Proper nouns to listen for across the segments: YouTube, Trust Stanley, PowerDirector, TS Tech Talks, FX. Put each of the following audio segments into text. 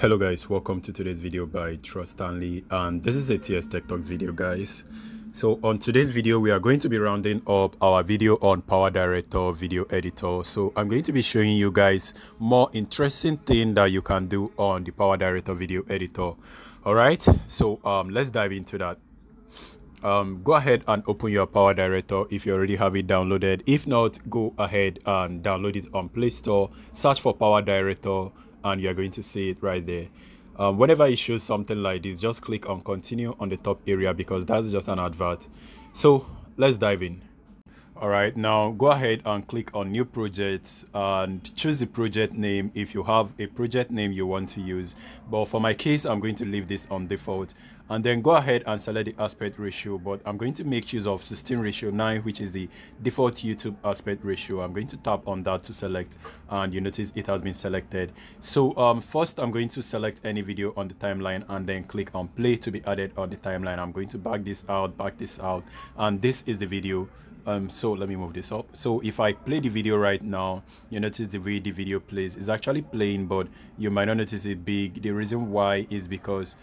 Hello guys, welcome to today's video by Trust Stanley, and this is a TS Tech Talks video guys. So on today's video we are going to be rounding up our video on PowerDirector video editor. So I'm going to be showing you guys more interesting thing that you can do on the PowerDirector video editor. All right, so let's dive into that. Go ahead and open your PowerDirector if you already have it downloaded. If not, go ahead and download it on Play Store, search for PowerDirector, and you're going to see it right there. Whenever it shows something like this, just click on continue on the top area because that's just an advert. So let's dive in. All right, now go ahead and click on new project and choose the project name if you have a project name you want to use. But for my case, I'm going to leave this on default. And then go ahead and select the aspect ratio, but I'm going to make use of 16:9, which is the default YouTube aspect ratio. I'm going to tap on that to select, and you notice it has been selected. So first I'm going to select any video on the timeline and then click on play to be added on the timeline. I'm going to back this out, and this is the video. So let me move this up. So if I play the video right now, you notice the way the video plays is actually playing, but you might not notice it big. The reason why is because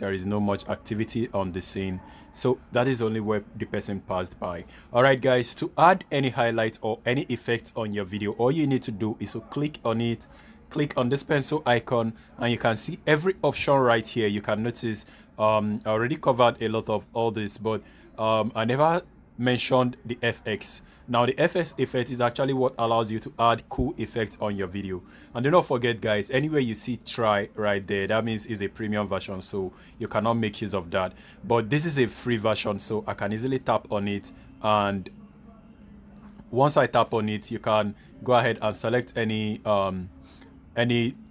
there is no much activity on the scene, so that is only where the person passed by. All right guys, to add any highlights or any effects on your video, all you need to do is to click on it, click on this pencil icon, and you can see every option right here. You can notice I already covered a lot of all this, but I never mentioned the FX. Now the FX effect is actually what allows you to add cool effects on your video. And do not forget guys, anywhere you see try right there, that means it's a premium version, so you cannot make use of that. But this is a free version, so I can easily tap on it, and once I tap on it, you can go ahead and select any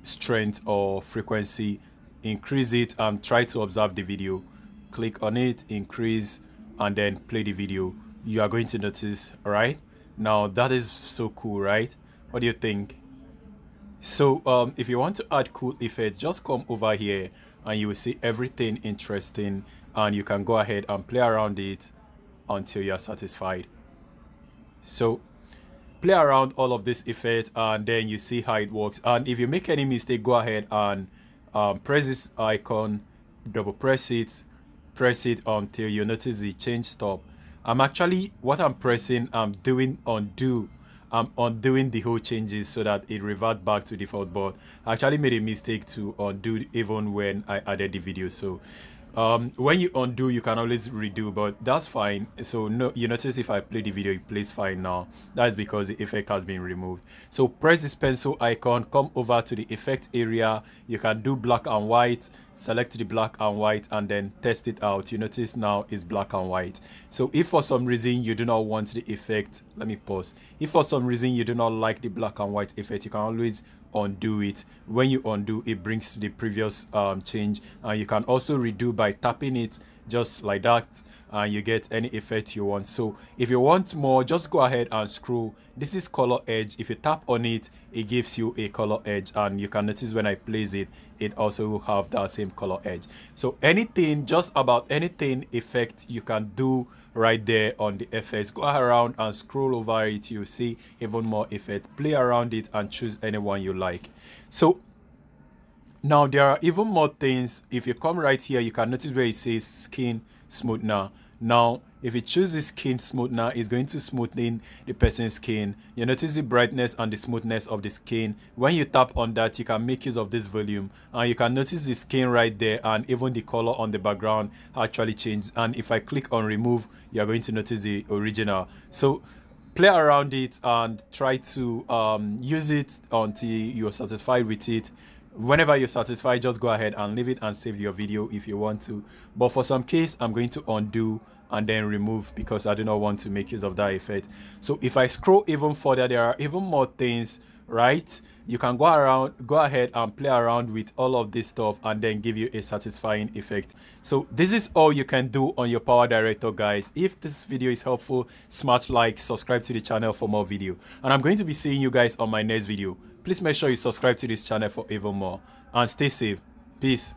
strength or frequency, increase it, and try to observe the video. Click on it, increase, and then play the video. You are going to notice, all right? Now that is so cool, right? What do you think? So if you want to add cool effects, just come over here and you will see everything interesting, and you can go ahead and play around it until you are satisfied. So play around all of this effect, and then you see how it works. And if you make any mistake, go ahead and press this icon, double press it until you notice the change stop. I'm undoing the whole changes so that it reverts back to default, but I actually made a mistake to undo even when I added the video. So when you undo, you can always redo, but that's fine. So no, you notice if I play the video, it plays fine now. That's because the effect has been removed. So press this pencil icon, come over to the effect area. You can do black and white, select the black and white, and then test it out. You notice now it's black and white. So if for some reason you do not want the effect, let me pause. If for some reason you do not like the black and white effect, you can always undo it. When you undo, it brings the previous change, and you can also redo by tapping it just like that, and you get any effect you want. So if you want more, just go ahead and scroll. This is color edge. If you tap on it, it gives you a color edge, and you can notice when I place it, it also will have that same color edge. So anything, just about anything effect you can do right there on the FX. Go around and scroll over it, you see even more effect. Play around it and choose any one you like. So now there are even more things. If you come right here, you can notice where it says skin smoother. Now if you choose the skin smoother, it's going to smoothen the person's skin. You notice the brightness and the smoothness of the skin. When you tap on that, you can make use of this volume, and you can notice the skin right there, and even the color on the background actually changed. And if I click on remove, you are going to notice the original. So play around it and try to use it until you're satisfied with it. Whenever you're satisfied, just go ahead and leave it and save your video if you want to. But for some case, I'm going to undo and then remove because I do not want to make use of that effect. So if I scroll even further, there are even more things, right? You can go ahead and play around with all of this stuff and then give you a satisfying effect. So this is all you can do on your PowerDirector guys. If this video is helpful, smash like, subscribe to the channel for more video, and I'm going to be seeing you guys on my next video. Please make sure you subscribe to this channel for even more, and stay safe. Peace.